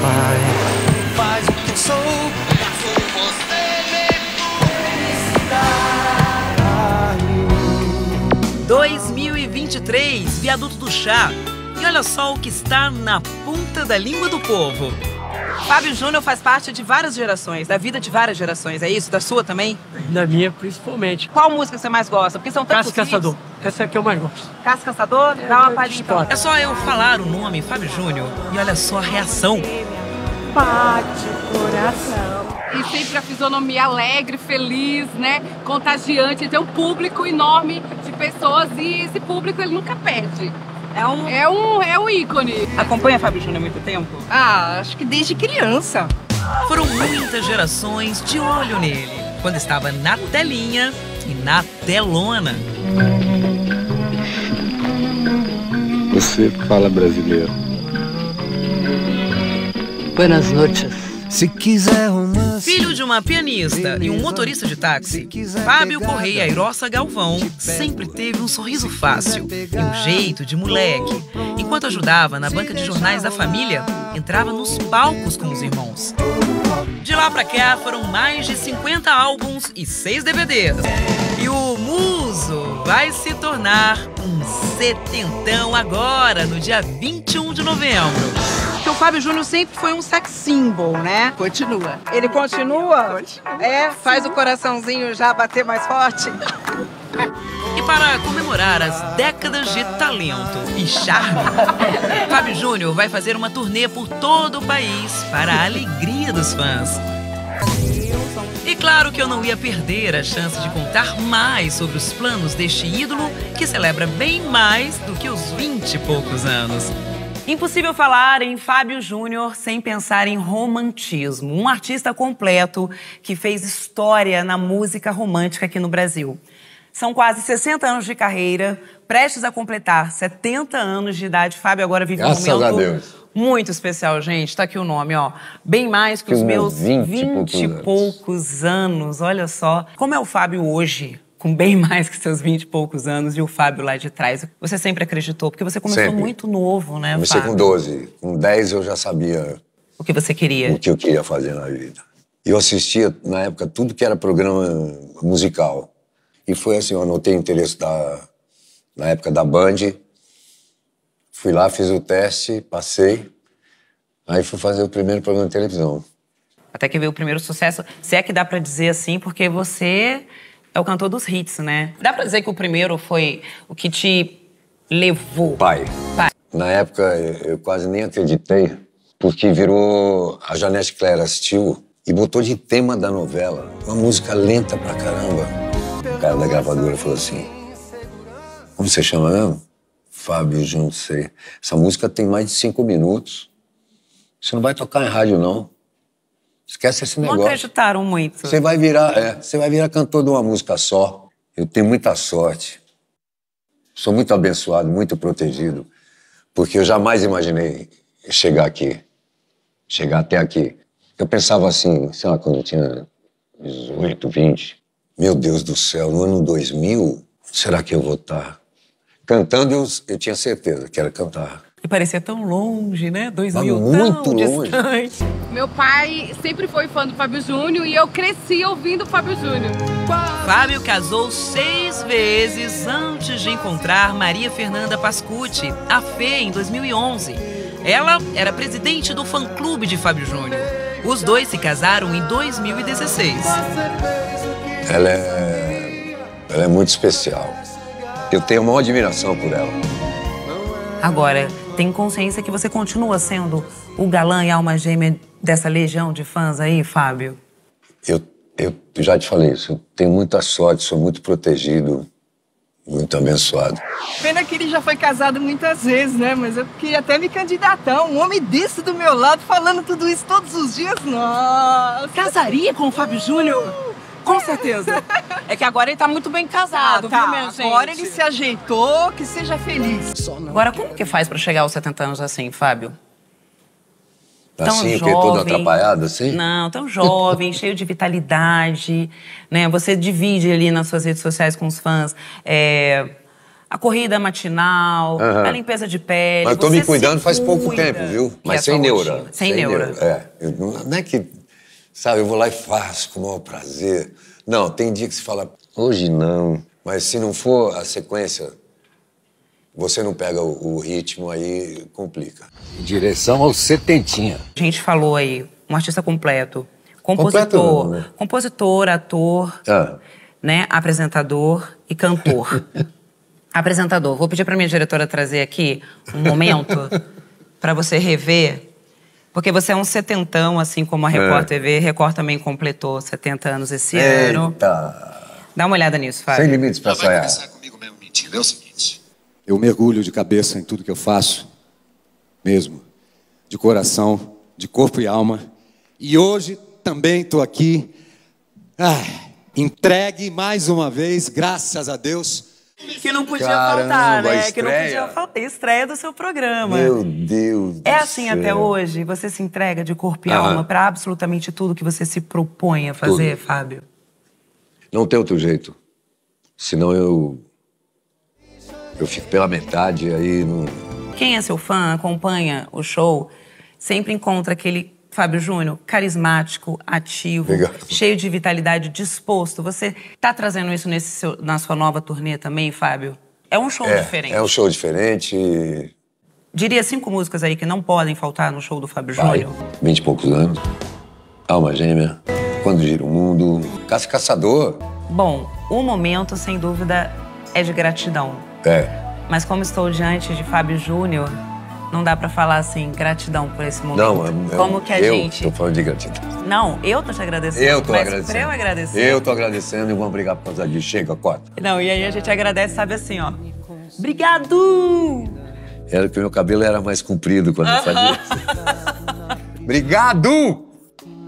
vai. Faz o que eu sou, faço você me conquistar. 2023, Viaduto do Chá. E olha só o que está na ponta da língua do povo. Fábio Júnior faz parte de várias gerações, da vida de várias gerações, é isso? Da sua também? Da minha, principalmente. Qual música você mais gosta? Porque são tantos. Cássio Caçador. Essa é a que eu mais gosto. Cássio Caçador? Dá uma palhinha. É só eu falar o nome, Fábio Júnior, e olha só a reação. Bate o coração. E sempre a fisionomia alegre, feliz, né? Contagiante. Tem um público enorme de pessoas e esse público ele nunca perde. É um ícone. Acompanha Fábio Júnior há muito tempo? Ah, acho que desde criança. Foram muitas gerações de olho nele, quando estava na telinha e na telona. Você fala brasileiro. Buenas noches. Se quiser romance. Filho de uma pianista e um motorista de táxi, Fábio Correia Airossa Galvão sempre teve um sorriso fácil e um jeito de moleque. Enquanto ajudava na banca de jornais da família, entrava nos palcos com os irmãos. De lá pra cá foram mais de 50 álbuns e 6 DVDs. E o muso vai se tornar um setentão agora, no dia 21 de novembro. O Fábio Júnior sempre foi um sex symbol, né? Continua. Ele continua? Continua. É, faz o coraçãozinho já bater mais forte. E para comemorar as décadas de talento e charme, Fábio Júnior vai fazer uma turnê por todo o país para a alegria dos fãs. E claro que eu não ia perder a chance de contar mais sobre os planos deste ídolo que celebra bem mais do que os 20 e poucos anos. Impossível falar em Fábio Júnior sem pensar em romantismo, um artista completo que fez história na música romântica aqui no Brasil. São quase 60 anos de carreira, prestes a completar 70 anos de idade. Fábio agora vive um momento muito especial, gente. Tá aqui o nome, ó. Bem mais que os meus 20 e poucos anos, olha só. Como é o Fábio hoje? Com bem mais que seus 20 e poucos anos, e o Fábio lá de trás. Você sempre acreditou, porque você começou sempre muito novo, né, Fábio? Comecei com 12. Com 10 eu já sabia... O que você queria. O que eu queria fazer na vida. Eu assistia, na época, tudo que era programa musical. E foi assim, eu anotei o interesse na época da Band. Fui lá, fiz o teste, passei. Aí fui fazer o primeiro programa de televisão. Até que veio o primeiro sucesso. Se é que dá pra dizer assim, porque você... É o cantor dos hits, né? Dá pra dizer que o primeiro foi o que te levou? Pai. Na época, eu quase nem acreditei, porque virou... A Janete Clair assistiu e botou de tema da novela uma música lenta pra caramba. O cara da gravadora falou assim, como você chama mesmo? Fábio Júnior. Essa música tem mais de 5 minutos. Você não vai tocar em rádio, não. Esquece esse negócio. Não acreditaram muito. Você vai virar, cantor de uma música só. Eu tenho muita sorte. Sou muito abençoado, muito protegido, porque eu jamais imaginei chegar aqui, chegar até aqui. Eu pensava assim, sei lá, quando eu tinha 18, 20. Meu Deus do céu, no ano 2000, será que eu vou estar? Cantando, eu tinha certeza que era cantar. E parecia tão longe, né? 2000, muito longe. Distante. Meu pai sempre foi fã do Fábio Júnior e eu cresci ouvindo o Fábio Júnior. Fábio casou 6 vezes antes de encontrar Maria Fernanda Pascucci, a Fê, em 2011. Ela era presidente do fã-clube de Fábio Júnior. Os dois se casaram em 2016. Ela é muito especial. Eu tenho a maior admiração por ela. Agora... Tem consciência que você continua sendo o galã e alma gêmea dessa legião de fãs aí, Fábio? Eu já te falei isso. Eu tenho muita sorte, sou muito protegido, muito abençoado. Pena que ele já foi casado muitas vezes, né? Mas eu queria até me candidatar. Um homem desse do meu lado, falando tudo isso todos os dias. Nossa! Casaria com o Fábio Júnior? Com certeza. É que agora ele tá muito bem casado, viu, minha gente? Agora ele se ajeitou, que seja feliz. Agora, como que faz pra chegar aos 70 anos assim, Fábio? Assim, porque todo atrapalhado, assim? Não, tão jovem, cheio de vitalidade, né? Você divide ali nas suas redes sociais com os fãs a corrida matinal, a limpeza de pele. Mas eu tô me cuidando faz pouco tempo, viu? Mas sem neura. Sem neura. É. Eu, não é que, sabe, eu vou lá e faço com o maior prazer. Não, tem dia que se fala, hoje não. Mas se não for a sequência, você não pega o ritmo, aí complica. Em direção ao setentinha. A gente falou aí, um artista completo. Compositor, completo, né? Compositor, ator, né, apresentador e cantor. Apresentador, vou pedir para minha diretora trazer aqui um momento para você rever, porque você é um setentão, assim como a Record TV. Record também completou 70 anos esse ano. Dá uma olhada nisso, Fábio. Sem limites para sair. Vai começar comigo mesmo mentindo, é o seguinte. Eu mergulho de cabeça em tudo que eu faço, mesmo, de coração, de corpo e alma. E hoje também estou aqui, entregue mais uma vez, graças a Deus. Que não podia faltar, né? Estreia. Que não podia faltar. Estreia do seu programa. Meu Deus do céu. É assim até hoje? Você se entrega de corpo e alma para absolutamente tudo que você se propõe a fazer, tudo. Fábio? Não tem outro jeito. Senão eu fico pela metade, aí não... Quem é seu fã, acompanha o show, sempre encontra aquele Fábio Júnior carismático, ativo, cheio de vitalidade, disposto. Você tá trazendo isso nesse seu, na sua nova turnê também, Fábio? É um show diferente. É um show diferente. Diria 5 músicas aí que não podem faltar no show do Fábio Júnior. 20 e poucos anos. Alma Gêmea. Quando Gira o Mundo. Caça e Caçador. Bom, o momento, sem dúvida, é de gratidão. Mas como estou diante de Fábio Júnior... Não dá pra falar assim, gratidão por esse momento. Não, como que a gente... Eu tô falando de gratidão. Não, eu tô te agradecendo. Eu tô agradecendo. Pra eu agradecer... Eu tô agradecendo e vamos brigar por causa disso. Chega, corta. Não, e aí a gente agradece, sabe assim, ó. Obrigado! Era que o meu cabelo era mais comprido quando eu fazia. Obrigado!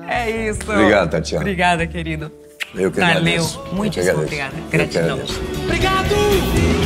É isso. Obrigado, Tatiana. Obrigada, querido. Eu que agradeço. Valeu. Muito obrigado. Gratidão. Obrigado!